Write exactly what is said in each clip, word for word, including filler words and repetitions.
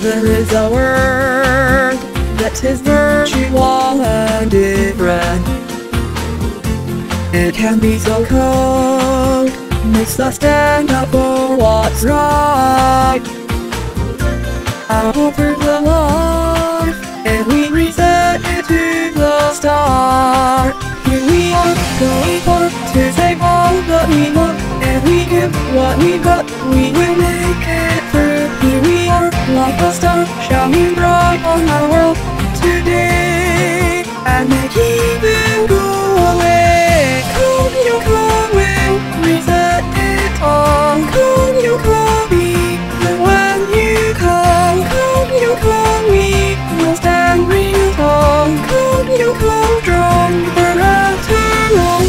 There is a word that is virtual and different. It can be so cold, makes us stand up for what's right. Out over the line, and we reset it to the star. Here we are, going for to save all that we want, and we give what we got. We will make it through. Here we are. Like a star, shining bright on our world today, and make evil go away. Come you come, we'll reset it all. Come you come, me, and when you come, come you come, we will stand real tall. Come you come, strong forever.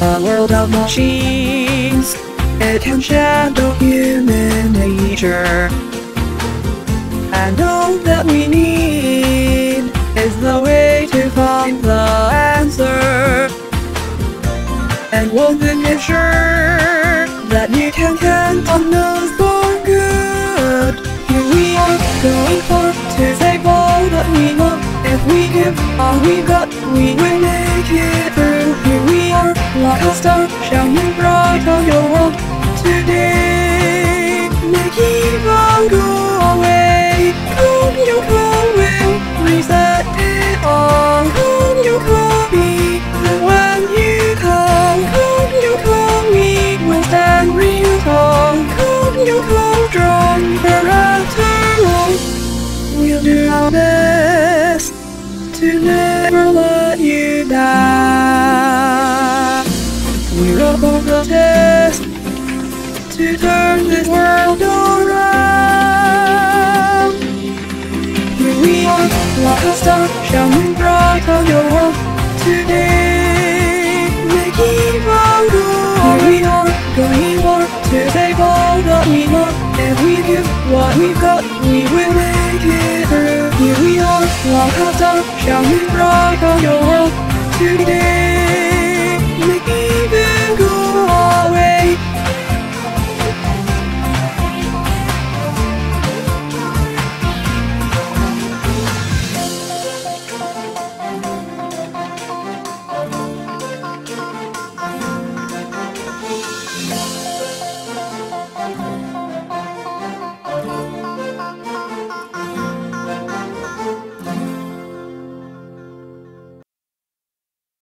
A world of machines, it can shadow human nature. And all that we need is the way to find the answer. And one thing is sure, that you can count on us for good. Here we are, going for to save all that we want. If we give all we got, we will make it through. Here we are, like a star, shining bright on your world today. Make evil go away. Come you come, we'll reset it all. Come you come, me, and when you come, come you come, we will stand real tall. Come you come, strong forever long. We'll do our best to never let you down. We're up on the test to turn this world around. We are like a star, shining bright on your world today. Make evil go away. Here we are, going for to save all that we want. If we give what we've got, we will make it through. Here we are, like a star, shining bright on your world today.